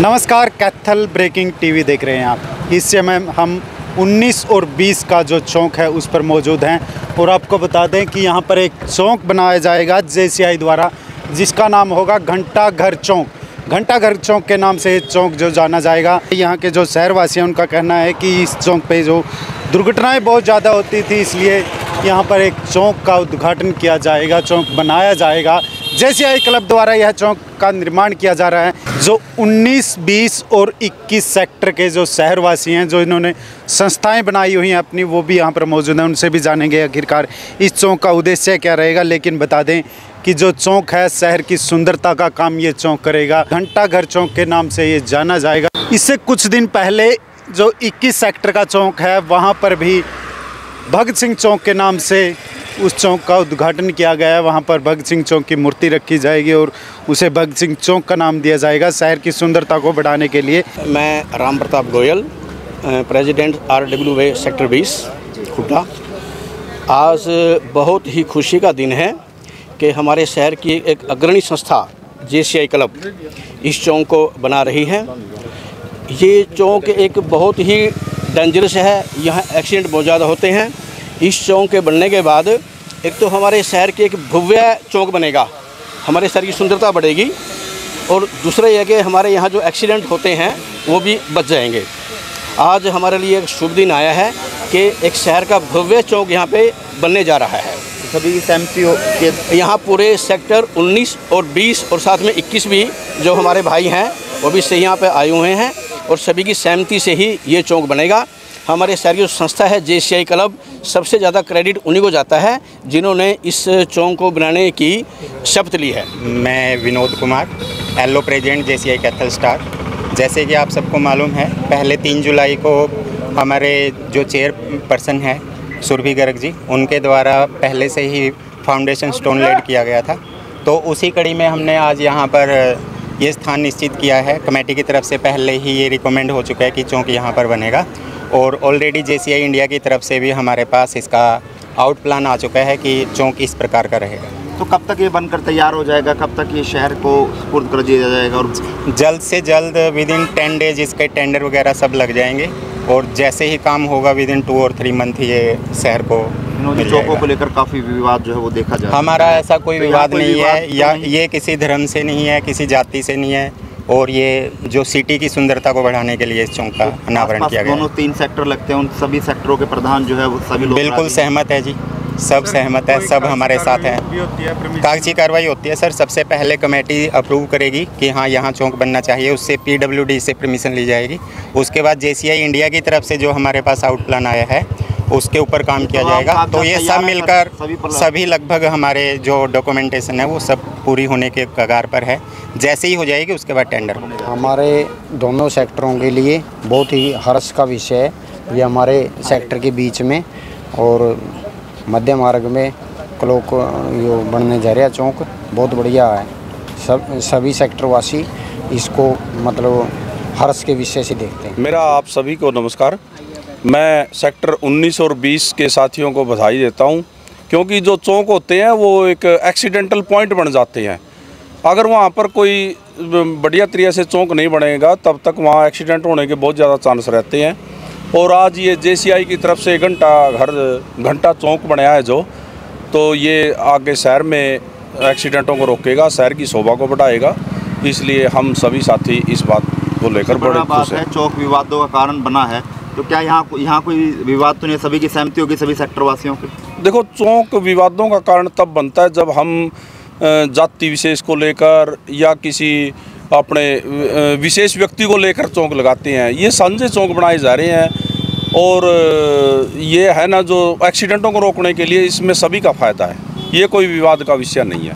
नमस्कार, Kaithal breaking TV देख रहे हैं आप। इस समय हम 19 और 20 का जो चौक है उस पर मौजूद हैं और आपको बता दें कि यहाँ पर एक चौक बनाया जाएगा जेसीआई द्वारा, जिसका नाम होगा घंटाघर चौक। घंटाघर चौक के नाम से ये चौक जो जाना जाएगा। यहाँ के जो शहरवासी हैं उनका कहना है कि इस चौक पे जो दुर्घटनाएं बहुत ज़्यादा होती थी, इसलिए यहाँ पर एक चौक का उद्घाटन किया जाएगा, चौक बनाया जाएगा। जेसीआई क्लब द्वारा यह चौक का निर्माण किया जा रहा है, जो 19, 20 और 21 सेक्टर के जो शहरवासी हैं, जो इन्होंने संस्थाएं बनाई हुई हैं अपनी, वो भी यहाँ पर मौजूद हैं। उनसे भी जानेंगे आखिरकार इस चौक का उद्देश्य क्या रहेगा। लेकिन बता दें कि जो चौक है शहर की सुंदरता का काम ये चौक करेगा। घंटाघर चौक के नाम से ये जाना जाएगा। इससे कुछ दिन पहले जो 21 सेक्टर का चौक है वहाँ पर भी भगत सिंह चौक के नाम से उस चौक का उद्घाटन किया गया है। वहाँ पर भगत सिंह चौक की मूर्ति रखी जाएगी और उसे भगत सिंह चौक का नाम दिया जाएगा, शहर की सुंदरता को बढ़ाने के लिए। मैं Ram Pratap Goyal, president RWA sector 20 खुटा। आज बहुत ही खुशी का दिन है कि हमारे शहर की एक अग्रणी संस्था JCI क्लब इस चौक को बना रही है। ये चौक एक बहुत ही डेंजरस है, यहाँ एक्सीडेंट बहुत ज़्यादा होते हैं। इस चौक के बनने के बाद एक तो हमारे शहर के एक भव्य चौक बनेगा, हमारे शहर की सुंदरता बढ़ेगी और दूसरा यह कि हमारे यहाँ जो एक्सीडेंट होते हैं वो भी बच जाएंगे। आज हमारे लिए एक शुभ दिन आया है कि एक शहर का भव्य चौक यहाँ पे बनने जा रहा है। सभी SMCO के यहाँ पूरे सेक्टर 19 और 20 और साथ में 21 भी जो हमारे भाई हैं वो भी से यहाँ पर आए हुए हैं और सभी की सहमति से ही ये चौक बनेगा। हमारे शहर की जो संस्था है JCI क्लब, सबसे ज़्यादा क्रेडिट उन्हीं को जाता है जिन्होंने इस चौक को बनाने की शपथ ली है। मैं विनोद कुमार, एलो प्रेजिडेंट JCI कैथल स्टार। जैसे कि आप सबको मालूम है, पहले 3 जुलाई को हमारे जो चेयरपर्सन हैं सुरभि गर्ग जी, उनके द्वारा पहले से ही फाउंडेशन स्टोन लेड किया गया था, तो उसी कड़ी में हमने आज यहाँ पर ये स्थान निश्चित किया है। कमेटी की तरफ से पहले ही ये रिकमेंड हो चुका है कि चौक यहाँ पर बनेगा और ऑलरेडी JCI इंडिया की तरफ से भी हमारे पास इसका आउट प्लान आ चुका है कि चौक इस प्रकार का रहेगा। तो कब तक ये बनकर तैयार हो जाएगा, कब तक ये शहर को सुपुर्द कर दिया जाएगा? और जल्द से जल्द विदिन 10 डेज इसके टेंडर वगैरह सब लग जाएंगे और जैसे ही काम होगा विदिन 2 और 3 मंथ ये शहर को चौकों को लेकर काफ़ी विवाद जो है वो देखा जाए। हमारा ऐसा कोई विवाद नहीं है, या ये किसी धर्म से नहीं है, किसी जाति से नहीं है और ये जो सिटी की सुंदरता को बढ़ाने के लिए इस चौक का अनावरण किया गया। दोनों 3 सेक्टर लगते हैं, उन सभी सेक्टरों के प्रधान जो है वो सभी लोग बिल्कुल सहमत है जी, सब सहमत है, सब हमारे साथ हैं। कागजी कार्रवाई होती है सर, सबसे पहले कमेटी अप्रूव करेगी कि हाँ यहाँ चौक बनना चाहिए, उससे PWD से परमिशन ली जाएगी, उसके बाद JCI इंडिया की तरफ से जो हमारे पास आउट प्लान आया है उसके ऊपर काम किया जाएगा। तो ये सब मिलकर सभी लगभग हमारे जो डॉक्यूमेंटेशन है वो सब पूरी होने के कगार पर है। जैसे ही हो जाएगी उसके बाद टेंडर होगा। हमारे दोनों सेक्टरों के लिए बहुत ही हर्ष का विषय है। ये हमारे सेक्टर के बीच में और मध्य मार्ग में क्लॉक यो बनने जा रहा चौक बहुत बढ़िया है। सभी सेक्टरवासी इसको मतलब हर्ष के विषय से देखते हैं। मेरा आप सभी को नमस्कार। मैं सेक्टर 19 और 20 के साथियों को बधाई देता हूं, क्योंकि जो चौक होते हैं वो एक एक्सीडेंटल पॉइंट बन जाते हैं। अगर वहां पर कोई बढ़िया तरीके से चौक नहीं बनेगा तब तक वहां एक्सीडेंट होने के बहुत ज़्यादा चांस रहते हैं। और आज ये JCI की तरफ से घंटा चौक बनाया है जो, तो ये आगे शहर में एक्सीडेंटों को रोकेगा, शहर की शोभा को बढ़ाएगा, इसलिए हम सभी साथी इस बात को लेकर बड़े खुश हैं। चौक विवादों का कारण बना है, तो क्या यहाँ कोई विवाद तो नहीं? सभी की सहमति होगी, सभी सेक्टर वासियों की। देखो, चौक विवादों का कारण तब बनता है जब हम जाति विशेष को लेकर या किसी अपने विशेष व्यक्ति को लेकर चौक लगाते हैं। ये सांझे चौक बनाए जा रहे हैं और ये है ना जो एक्सीडेंटों को रोकने के लिए, इसमें सभी का फायदा है। ये कोई विवाद का विषय नहीं है।